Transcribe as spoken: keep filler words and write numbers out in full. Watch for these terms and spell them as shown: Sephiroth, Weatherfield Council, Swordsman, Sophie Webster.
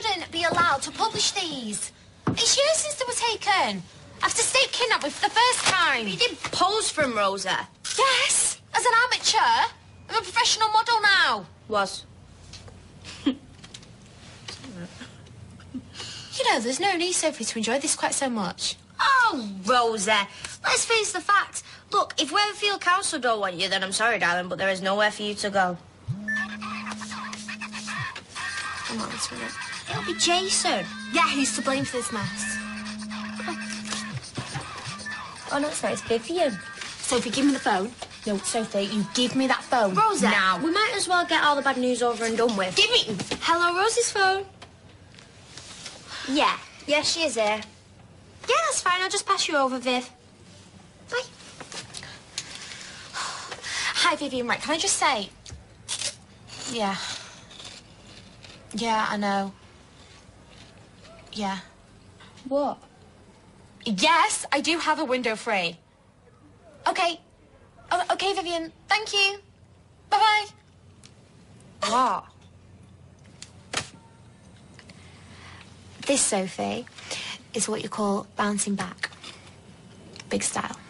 shouldn't be allowed to publish these. It's years since they were taken. After Steve kidnapped me for the first time. You didn't pose from Rosa. Yes, as an amateur. I'm a professional model now. Was. You know, there's no need, Sophie, to enjoy this quite so much. Oh, Rosa, let's face the fact. Look, if Weatherfield Council don't want you, then I'm sorry, darling, but there is nowhere for you to go. I'm not answering it. It'll be Jason. Yeah, he's to blame for this mess. Oh, no, it's not. It's Vivian. Sophie, give me the phone. No, Sophie, you give me that phone. Rosa, now. We might as well get all the bad news over and done with. Give me... Hello, Rosa's phone. Yeah. Yeah, she is here. Yeah, that's fine. I'll just pass you over, Viv. Bye. Hi, Vivian. Right, can I just say... Yeah. Yeah, I know. Yeah. What? Yes, I do have a window free. Okay. Oh, okay, Vivian. Thank you. Bye-bye. What? This, Sophie, is what you call bouncing back. Big style.